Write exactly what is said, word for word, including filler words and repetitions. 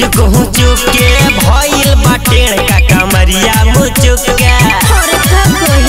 हुचुक हुचुक के भइल बाटे का कमरिया मुचुक के।